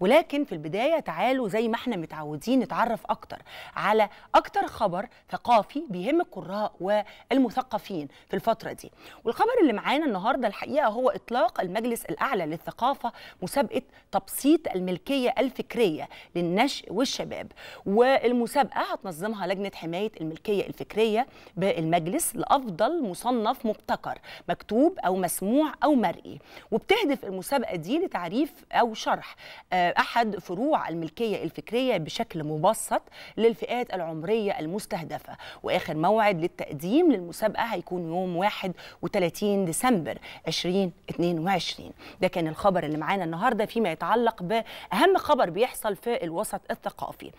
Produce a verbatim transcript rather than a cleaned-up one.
ولكن في البداية تعالوا زي ما احنا متعودين نتعرف أكتر على أكتر خبر ثقافي بيهم القراء والمثقفين في الفترة دي. والخبر اللي معانا النهاردة الحقيقة هو إطلاق المجلس الأعلى للثقافة مسابقة تبسيط الملكية الفكرية للنشء والشباب، والمسابقة هتنظمها لجنة حماية الملكية الفكرية بالمجلس لأفضل مصنف مبتكر مكتوب أو مسموع أو مرئي. وبتهدف المسابقة دي لتعريف أو شرح أحد فروع الملكية الفكرية بشكل مبسط للفئات العمرية المستهدفة. وآخر موعد للتقديم للمسابقة هيكون يوم واحد وثلاثين ديسمبر ألفين واثنين وعشرين. ده كان الخبر اللي معانا النهاردة فيما يتعلق بأهم خبر بيحصل في الوسط الثقافي.